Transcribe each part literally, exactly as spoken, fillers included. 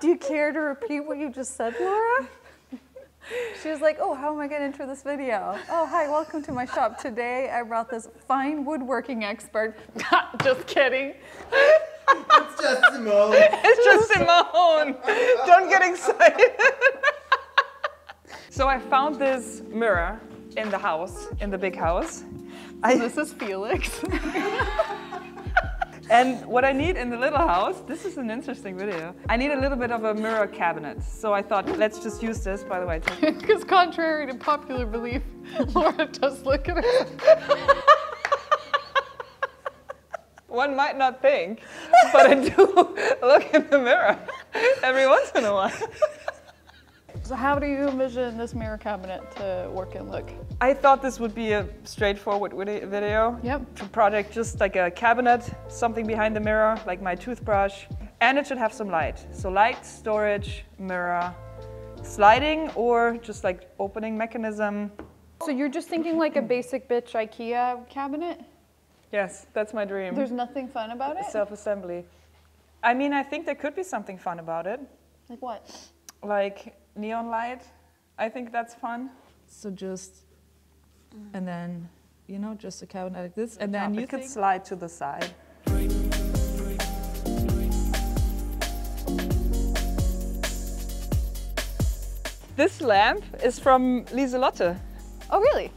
Do you care to repeat what you just said, Laura? She was like, oh, how am I going to enter this video? Oh, hi, welcome to my shop. Today I brought this fine woodworking expert. Just kidding. It's just Simone. It's just Simone. Don't get excited. So I found this mirror in the house, in the big house. I, this is Felix. And what I need in the little house, this is an interesting video. I need a little bit of a mirror cabinet. So I thought, let's just use this, by the way. Because contrary to popular belief, Laura does look at her. One might not think, but I do look in the mirror every once in a while. So how do you envision this mirror cabinet to work and look? I thought this would be a straightforward video. Yep. To project just like a cabinet, something behind the mirror, like my toothbrush. And it should have some light. So light, storage, mirror, sliding, or just like opening mechanism. So you're just thinking like a basic bitch IKEA cabinet? Yes, that's my dream. There's nothing fun about it? Self-assembly. I mean, I think there could be something fun about it. Like what? Like neon light, I think that's fun. So just, and then, you know, just a cabinet like this, and then you could slide to the side. This lamp is from Lieselotte. Oh, really?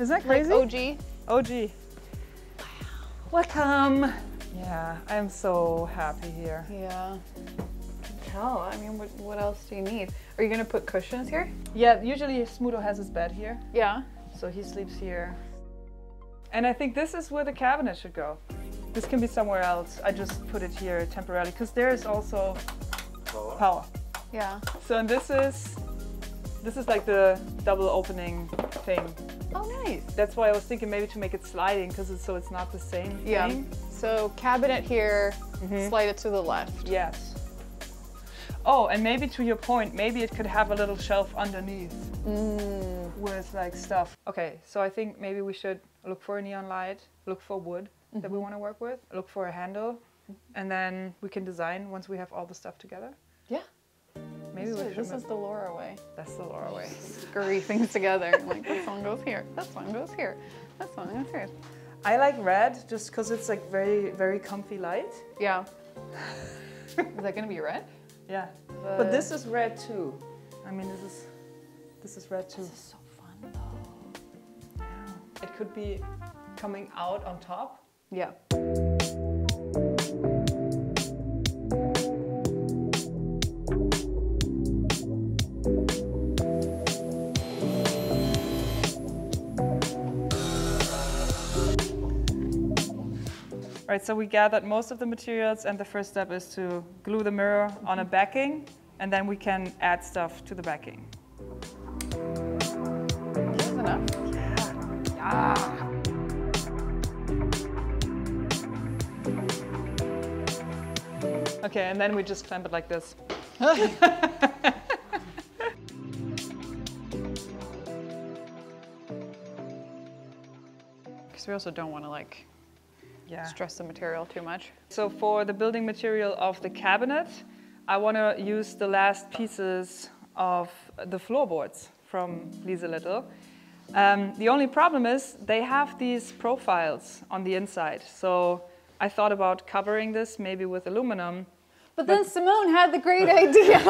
Is that crazy? Like O G? O G. Wow. Welcome. Yeah, I'm so happy here. Yeah. Oh, I mean, what, what else do you need? Are you gonna put cushions here? Yeah, usually Smudo has his bed here. Yeah. So he sleeps here. And I think this is where the cabinet should go. This can be somewhere else. I just put it here temporarily, because there is also power. power. Yeah. So, and this is, this is like the double opening thing. Oh, nice. That's why I was thinking maybe to make it sliding, because it's, so it's not the same yeah. thing. So cabinet here, mm-hmm. slide it to the left. Yes. Oh, and maybe to your point, maybe it could have a little shelf underneath mm. with like stuff. Okay, so I think maybe we should look for a neon light, look for wood mm-hmm. that we want to work with, look for a handle, mm-hmm. and then we can design once we have all the stuff together. Yeah. Maybe we should. This is the Laura way. That's the Laura way. Scurry things together. Like, this one goes here, this one goes here, this one goes here. I like red just because it's like very, very comfy light. Yeah. Is that going to be red? Yeah, but, but this is red too. I mean, this is this is red too. This is so fun though. Yeah. It could be coming out on top. Yeah. Right, so we gathered most of the materials, and the first step is to glue the mirror on a backing, and then we can add stuff to the backing. That's enough. Yeah. Ah. Okay, and then we just clamp it like this. Because we also don't want to like Yeah. stress the material too much. So for the building material of the cabinet, I want to use the last pieces of the floorboards from Lieselotte. Um, the only problem is they have these profiles on the inside. So I thought about covering this maybe with aluminum. But, but then Simone had the great idea.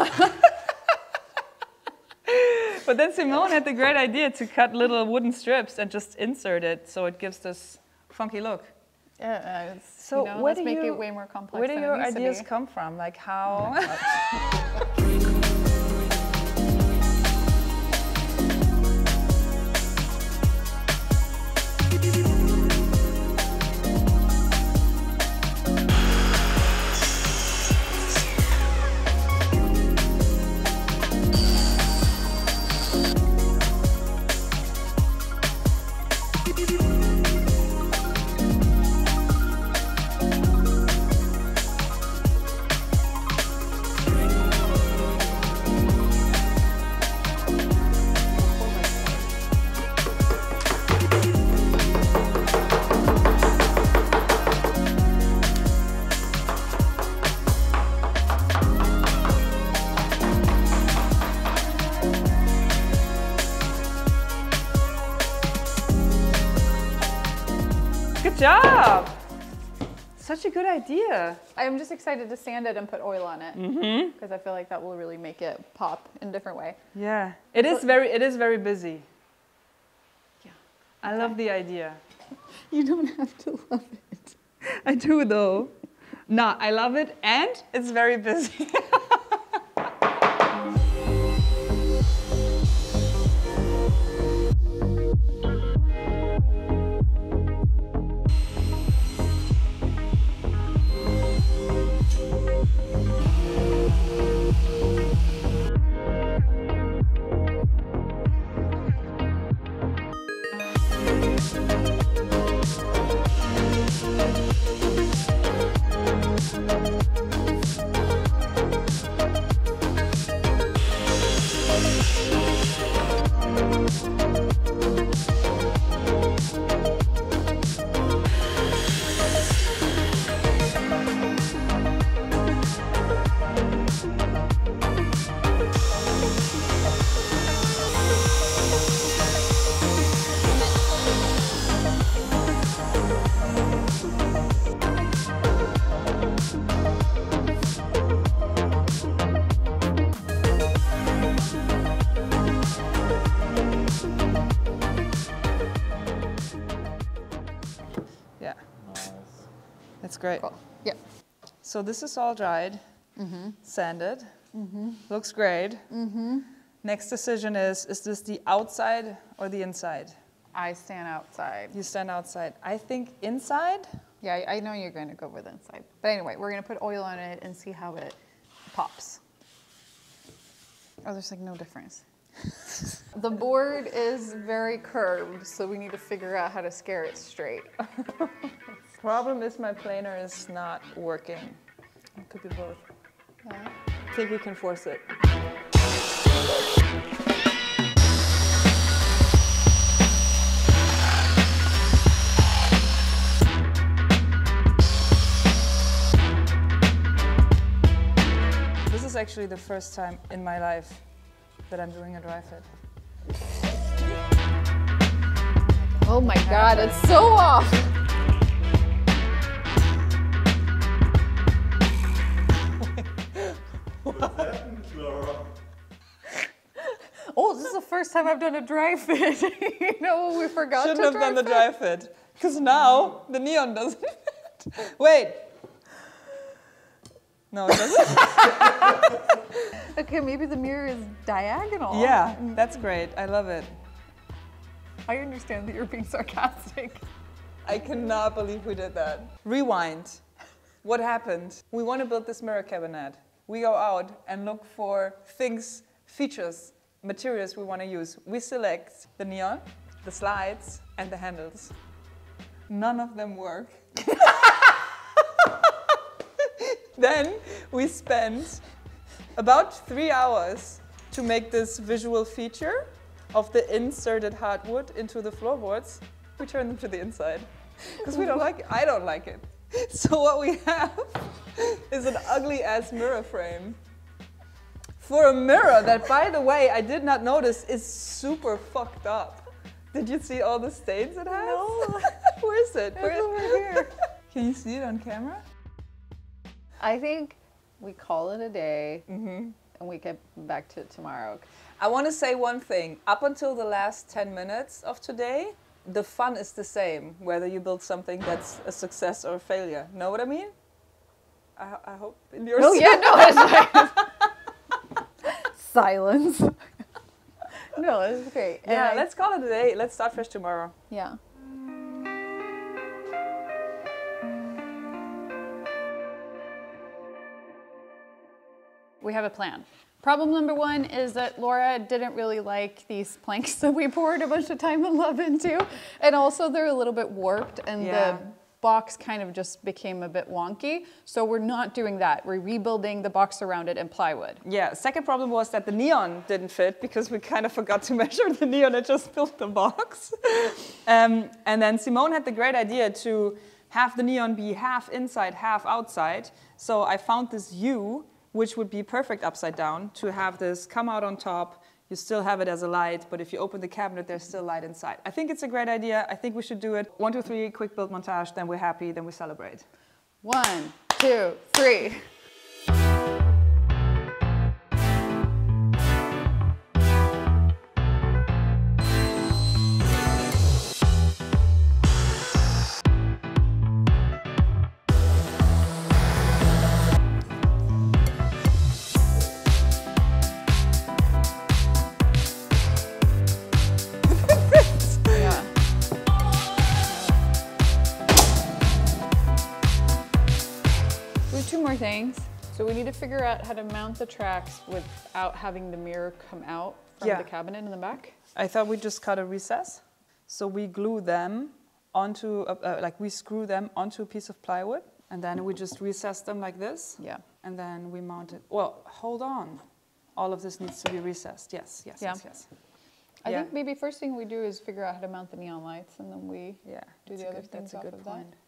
But then Simone had the great idea to cut little wooden strips and just insert it so it gives this funky look. Yeah, uh, it's, so you know, let's make you, it way more complex. Where do your ideas come from? Like how? Good job. Such a good idea. I'm just excited to sand it and put oil on it because mm-hmm. I feel like that will really make it pop in a different way. Yeah, it is very, it is very busy. Yeah, I love the idea. You don't have to love it. I do though. No, I love it and it's very busy. Great. Cool. Yep. So this is all dried, mm-hmm. sanded, mm-hmm. looks great. Mm-hmm. Next decision is, is this the outside or the inside? I stand outside. You stand outside. I think inside? Yeah, I know you're going to go with inside. But anyway, we're going to put oil on it and see how it pops. Oh, there's like no difference. The board is very curved, so we need to figure out how to scare it straight. Problem is my planer is not working. It could be both. Yeah. I think we can force it. This is actually the first time in my life that I'm doing a dry fit. Oh my God, it's so off! Oh, this is the first time I've done a dry fit. You know, we forgot Shouldn't to Shouldn't have done fit. the dry fit. Because now the neon doesn't fit. Wait. No, it doesn't. Okay, maybe the mirror is diagonal. Yeah, that's great. I love it. I understand that you're being sarcastic. I cannot believe we did that. Rewind. What happened? We want to build this mirror cabinet. We go out and look for things, features, materials we want to use. We select the neon, the slides, and the handles. None of them work. Then we spent about three hours to make this visual feature of the inserted hardwood into the floorboards. We turn them to the inside because we don't like it. I don't like it. So what we have is an ugly ass mirror frame. For a mirror that, by the way, I did not notice is super fucked up. Did you see all the stains it has? No. Where is it? It's Where is over here. Can you see it on camera? I think we call it a day mm-hmm. and we get back to it tomorrow. I want to say one thing. Up until the last ten minutes of today, the fun is the same, whether you build something that's a success or a failure. Know what I mean? I, I hope in your... No, yeah, no, it's like... Silence. No, it's great. Yeah, I... let's call it a day. Let's start fresh tomorrow. Yeah. We have a plan. Problem number one is that Laura didn't really like these planks that we poured a bunch of time and love into. And also they're a little bit warped and yeah. the box kind of just became a bit wonky. So we're not doing that. We're rebuilding the box around it in plywood. Yeah, second problem was that the neon didn't fit because we kind of forgot to measure the neon and just built the box. um, and then Simone had the great idea to have the neon be half inside, half outside. So I found this U, which would be perfect upside down to have this come out on top, you still have it as a light, but if you open the cabinet, there's still light inside. I think it's a great idea. I think we should do it. One, two, three, quick build montage, then we're happy, then we celebrate. One, two, three. Things. So we need to figure out how to mount the tracks without having the mirror come out from yeah. the cabinet in the back. I thought we just cut a recess. So we glue them onto, uh, uh, like we screw them onto a piece of plywood and then we just recess them like this. Yeah. And then we mount it. Well, hold on. All of this needs to be recessed. Yes, yes, yeah. yes, yes. I yeah. think maybe first thing we do is figure out how to mount the neon lights and then we yeah, do the other good, things off of point. that.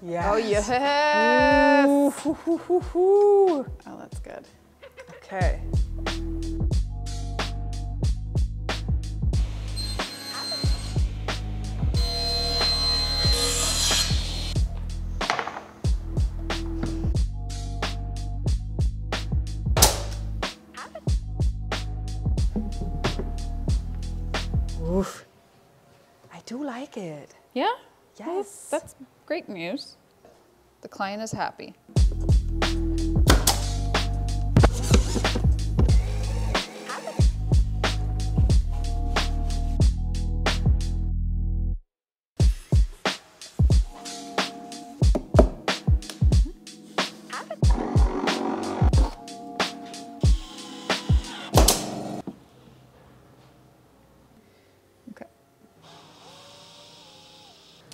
Yes. Oh, yes. Ooh, hoo, hoo, hoo, hoo. Oh, that's good. Okay. Oof. I do like it. Yeah? Yes. Well, that's, that's great news. The client is happy.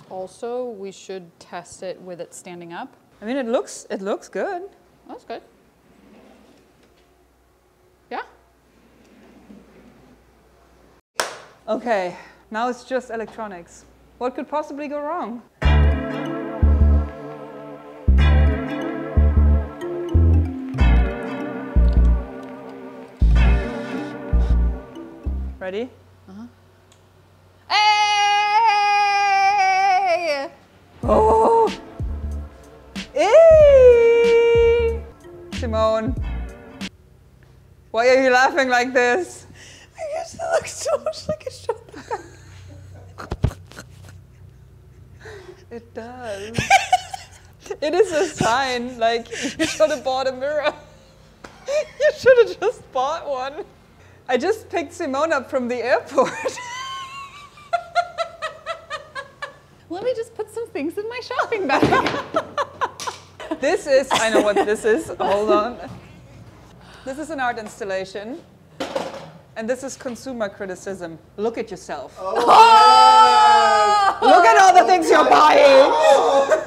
Also, we should test it with it standing up. I mean, it looks, it looks good. That's good. Yeah. Okay, now it's just electronics. What could possibly go wrong? Ready? Uh-huh. Oh! Eee! Simone, why are you laughing like this? I guess it looks so much like a shopper. It does. It is a sign, like, you should have bought a mirror. You should have just bought one. I just picked Simone up from the airport. Let me just put some things in my shopping bag. This is, I know what this is, hold on. This is an art installation. And this is consumer criticism. Look at yourself. Oh. Oh. Look at all the things you're buying. Oh.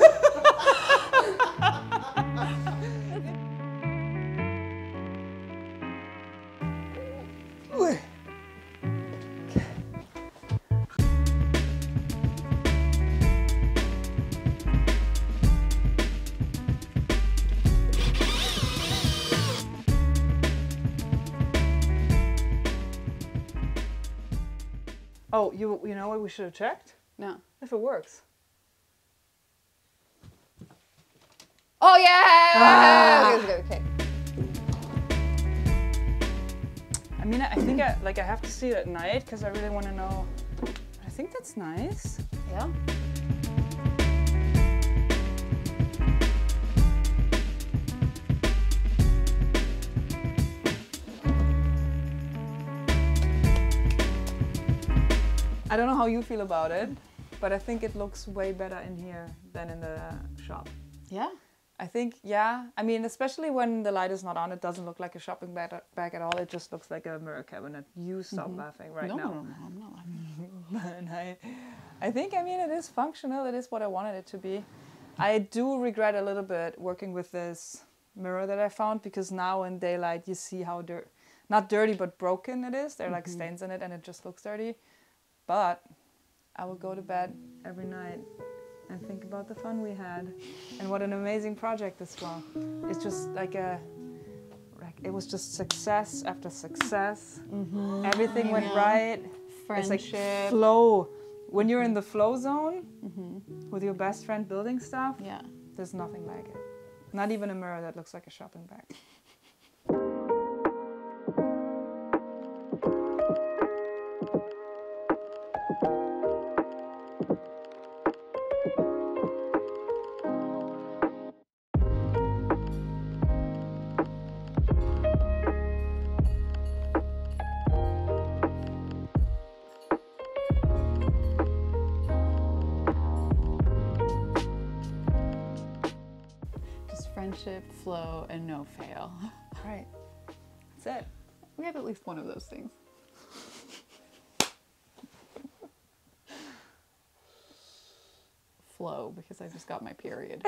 Oh, you, you know what we should have checked? No. If it works. Oh, yeah! Ah. Okay, okay, okay. I mean, I think I, like, I have to see it at night because I really want to know. I think that's nice. Yeah. I don't know how you feel about it, but I think it looks way better in here than in the shop. Yeah? I think, yeah. I mean, especially when the light is not on, it doesn't look like a shopping bag at all. It just looks like a mirror cabinet. You stop mm-hmm. laughing right no, now. No, no, I'm not laughing. And I, I think, I mean, it is functional. It is what I wanted it to be. I do regret a little bit working with this mirror that I found because now in daylight you see how dirty. not dirty, but broken it is. There are mm-hmm. like stains in it and it just looks dirty. But I would go to bed every night and think about the fun we had and what an amazing project this was. It's just like a, it was just success after success. Mm-hmm. Everything I went know. right. Friendship. It's like flow. When you're in the flow zone mm-hmm. with your best friend building stuff, yeah. there's nothing like it. Not even a mirror that looks like a shopping bag. Friendship, flow, and no fail. Right. That's it. We have at least one of those things. Flow, because I just got my period.